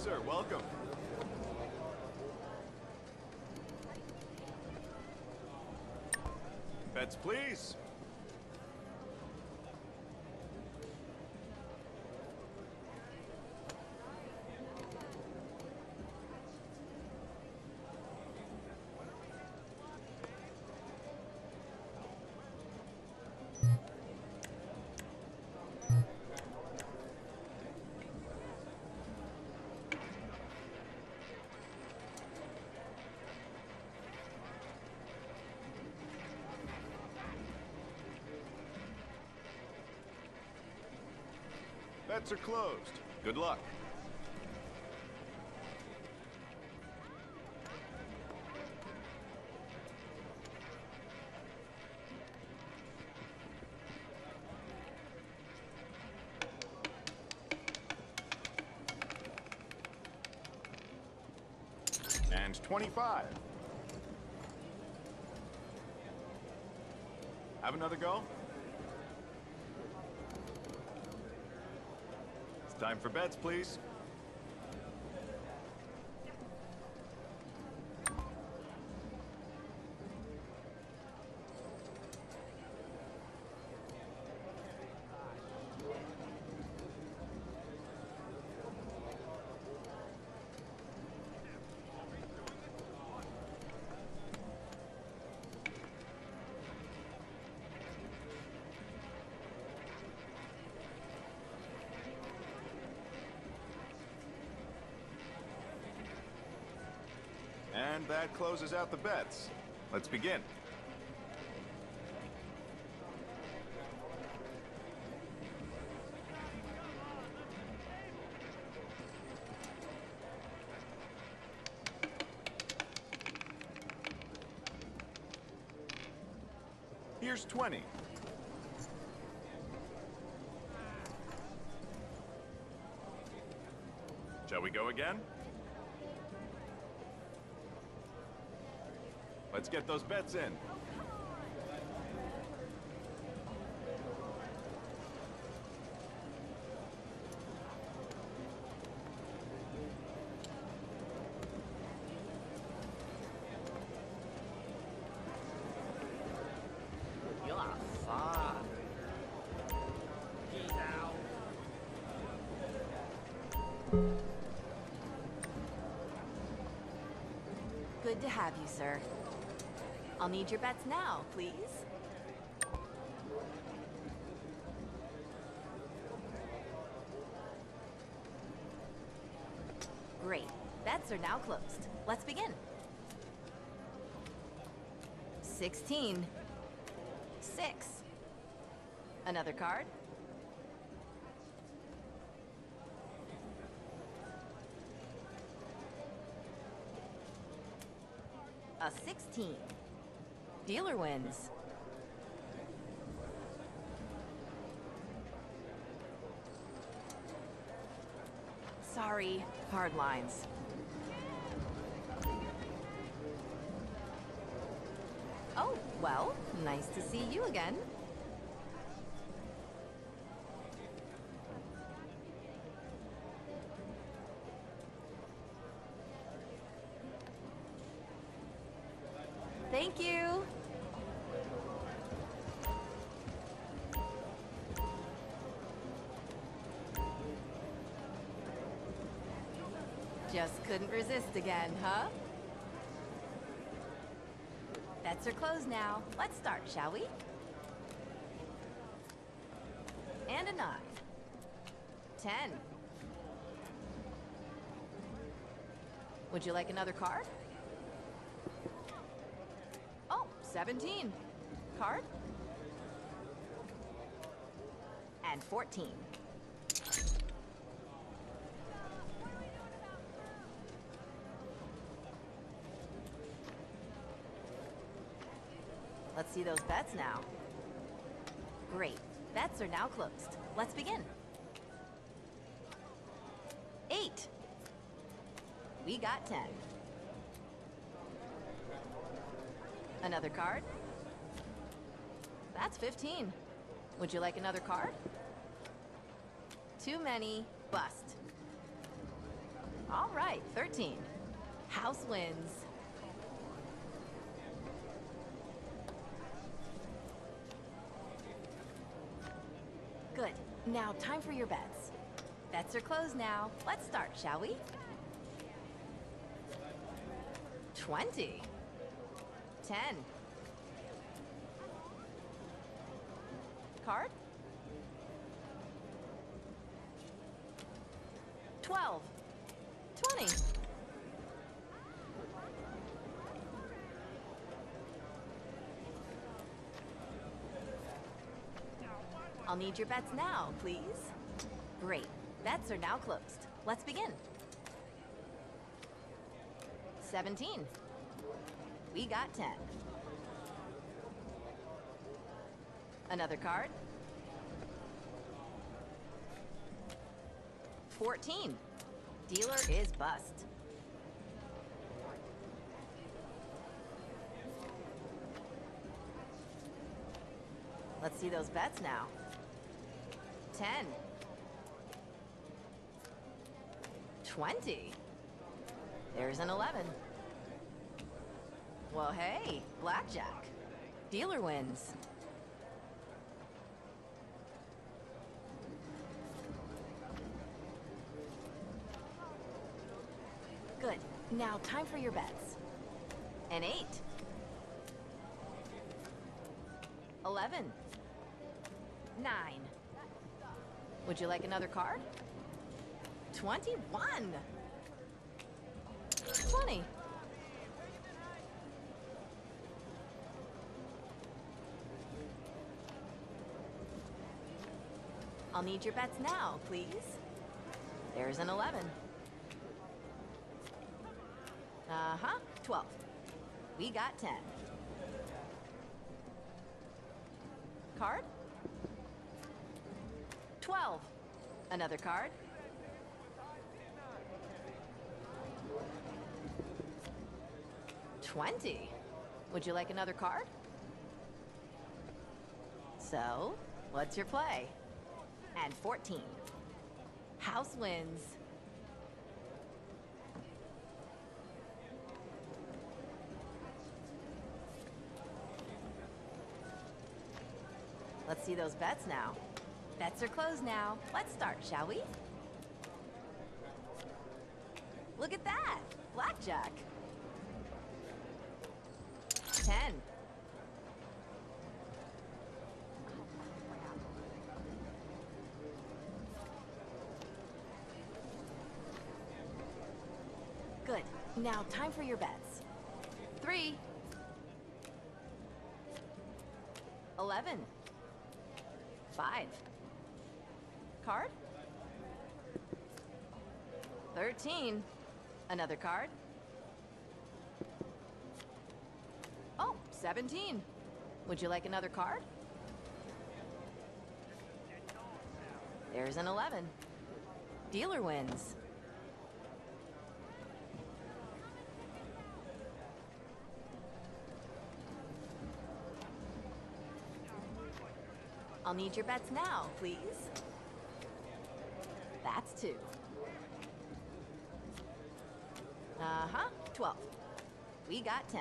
sir. Welcome. Bets, please. Bets are closed. Good luck. And 25. Have another go? Time for bets, please. And that closes out the bets. Let's begin. Here's 20. Shall we go again? Let's get those bets in. Good to have you, sir. I'll need your bets now, please. Great. Bets are now closed. Let's begin. 16. 6. Another card. 16. Dealer wins. Sorry, hard lines. Oh, well, nice to see you again. Thank you. Just couldn't resist again, huh? Bets are closed now. Let's start, shall we? And a 9. 10. Would you like another card? 17. Card. And 14. Let's see those bets now. Great. Bets are now closed. Let's begin. 8. We got 10. Another card? That's 15. Would you like another card? Too many. Bust. All right, 13. House wins. Good. Now, time for your bets. Bets are closed now. Let's start, shall we? 20. 10. Card. 12. 20. 1. I'll need your bets now, please. Great. Bets are now closed. Let's begin. 17. We got 10. Another card. 14. Dealer is bust. 1. Let's see those bets now. 10. 20. There's an 11. Well, hey, blackjack. Dealer wins. 1. Good. Now, time for your bets. An 8. 11. 9. Would you like another card? 21. 20. 1. I'll need your bets now, please. There's an 11. 12. We got 10. Card. 12. Another card. 20. Would you like another card? So, what's your play? And 14. House wins. Let's see those bets now. Bets are closed now. Let's start, shall we? Look at that! Blackjack. 10. 1. Good. Now, time for your bets. 3. 11. 5. Card. 13. Another card. Oh, 17. Would you like another card? There's an 11. Dealer wins. I'll need your bets now, please. That's 2. 12. We got 10.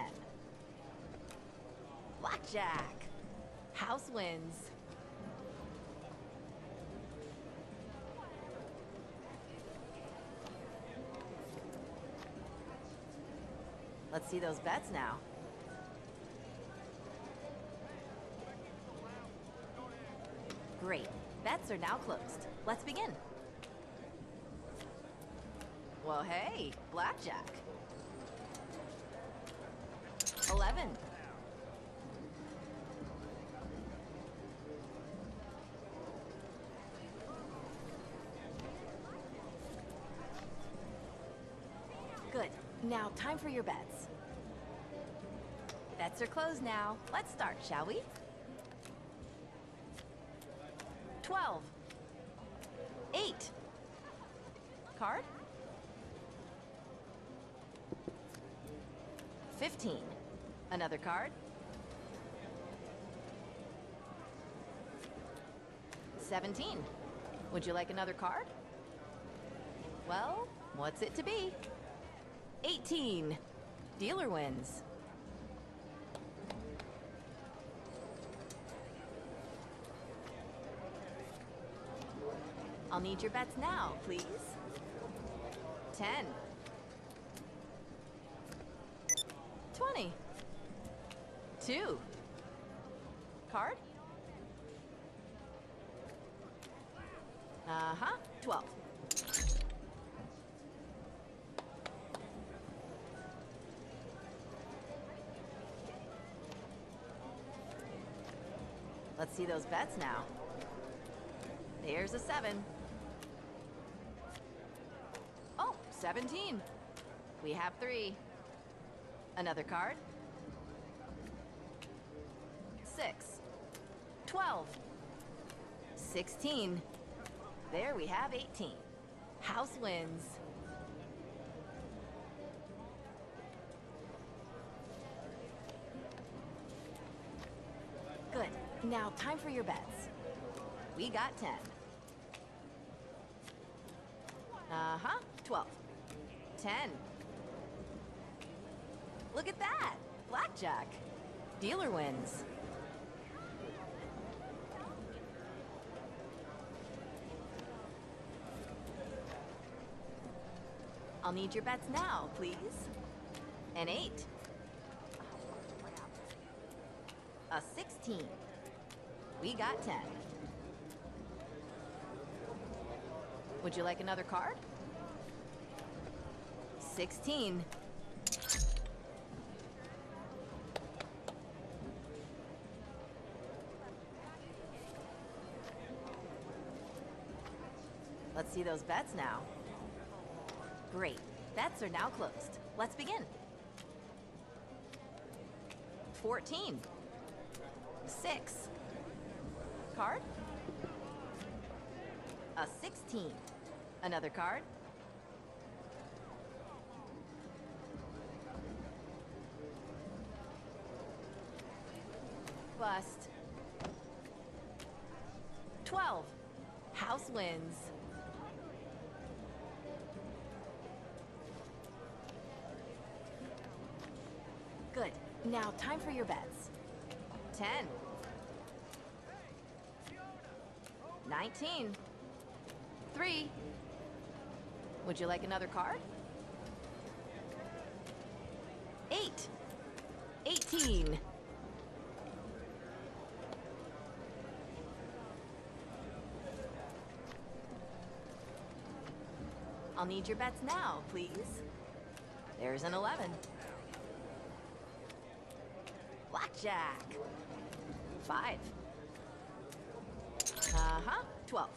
Blackjack. House wins. Let's see those bets now. 3. Bets are now closed. Let's begin. Well, hey, blackjack. 11. 1. Good. Now, time for your bets. Bets are closed now. Let's start, shall we? 12. 8. Card. 15. Another card. 17. Would you like another card? Well, What's it to be? 18. Dealer wins. I'll need your bets now, please. 10. 20. 2. Card? 12. Let's see those bets now. There's a 7. 17. We have 3. Another card. 6. 12. 16. There we have 18. House wins. Good. Now time for your bets. We got 10. 12. 10. Look at that! Blackjack! Dealer wins. I'll need your bets now, please. An 8. A 16. We got 10. Would you like another card? 16. Let's see those bets now. Great. Bets are now closed. Let's begin. 14. 6. Card? A 16. Another card? 12. House wins. Good. Now time for your bets. 10. 19. 3. Would you like another card? 8. 18. I'll need your bets now, please. There's an 11. Blackjack. 5. 12.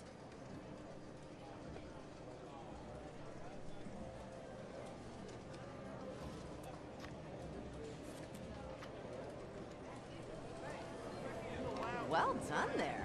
Well done there.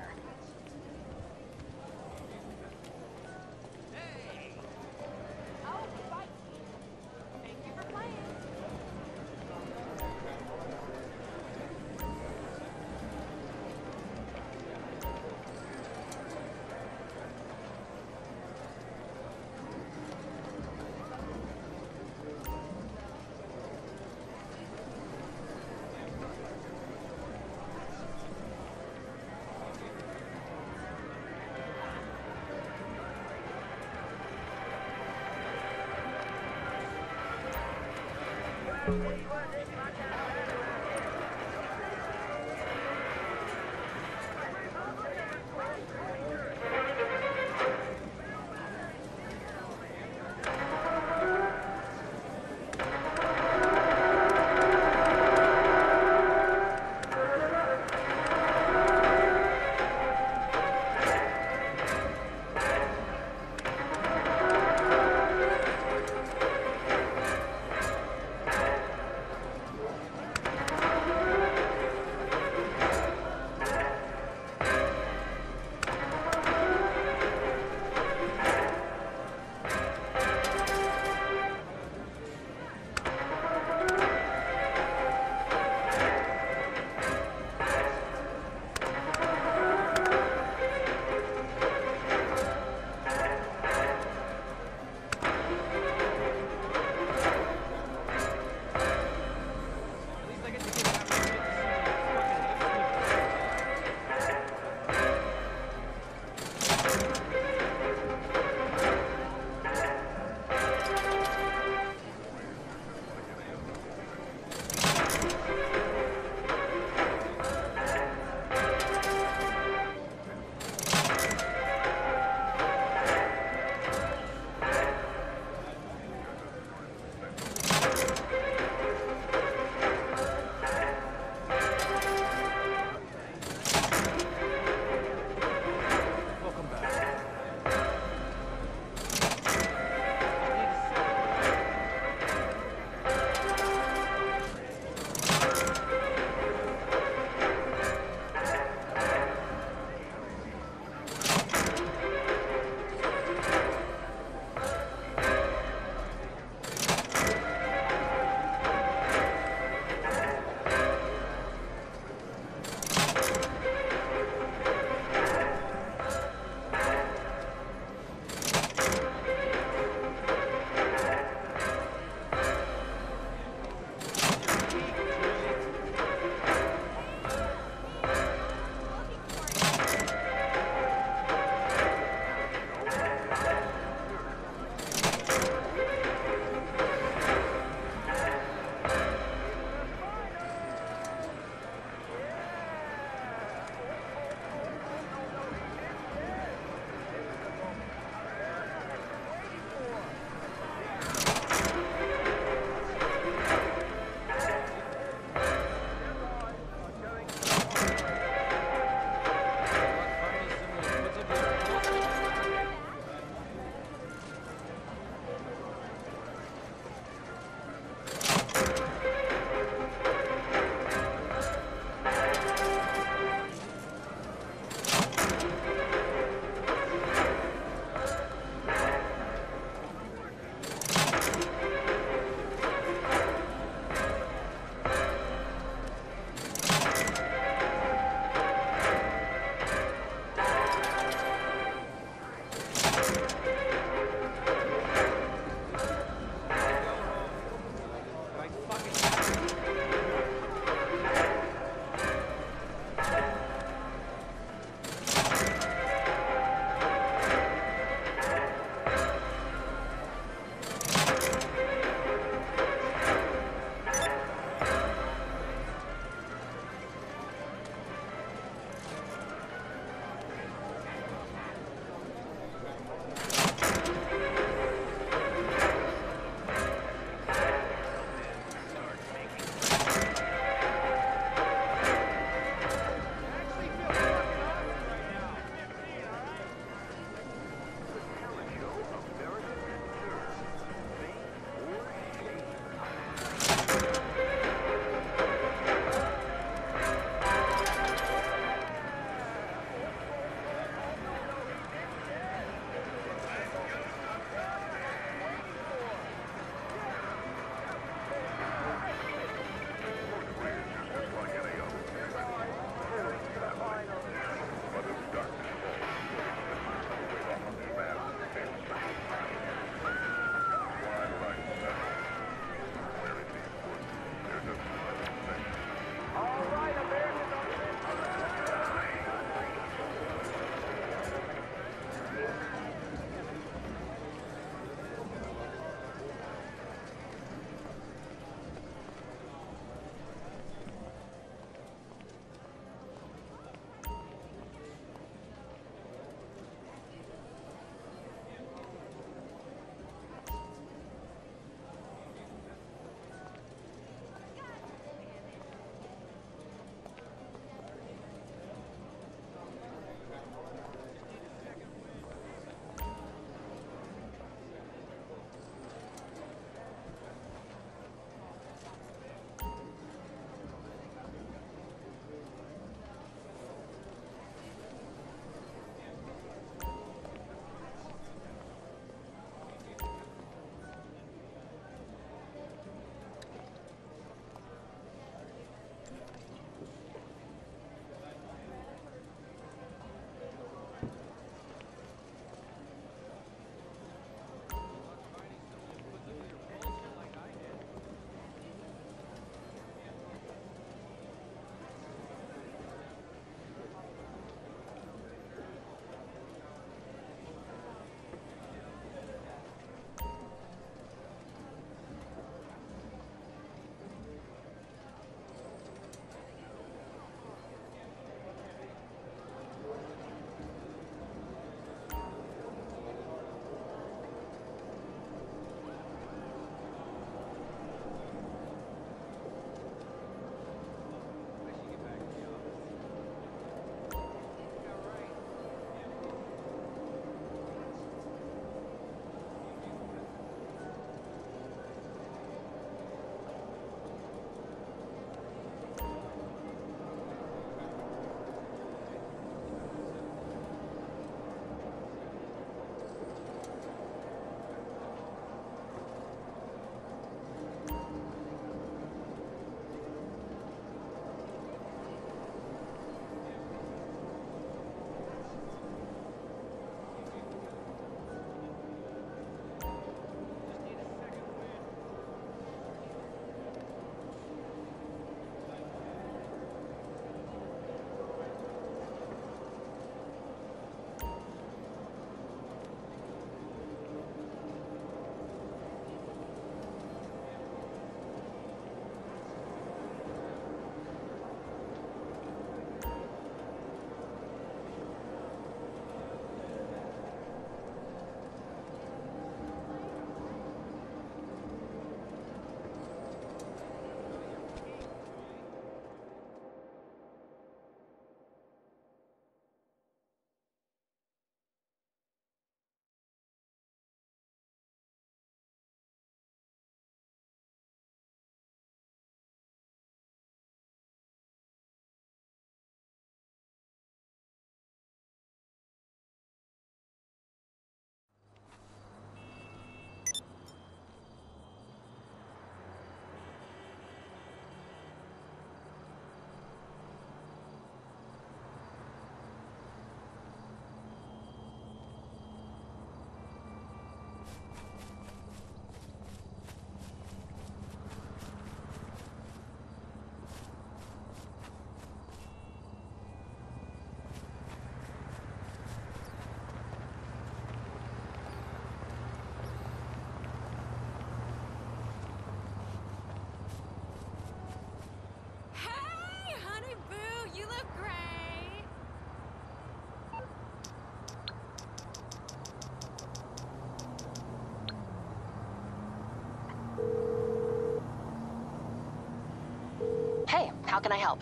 How can I help?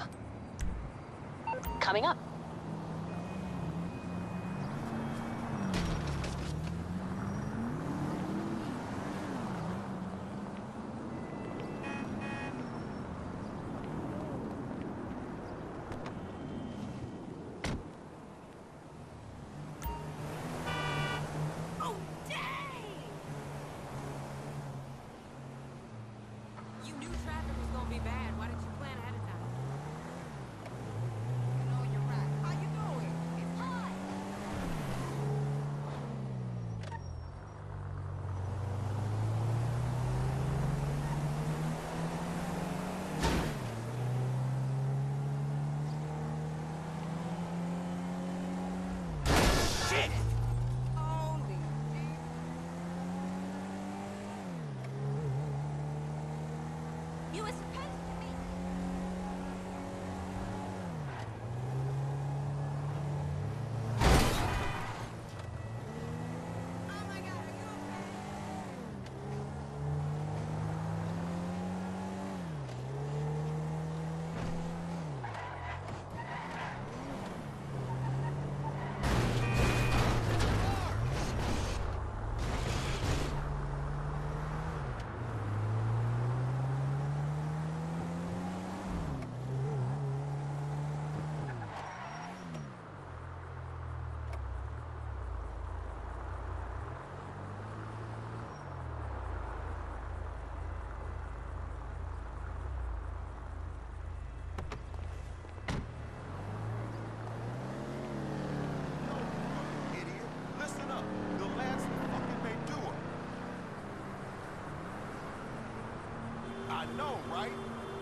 Coming up. No, right?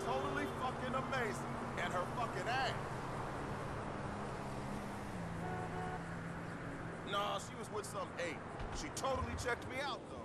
Totally fucking amazing. And her fucking ass. Nah, she was with some ape. She totally checked me out, though.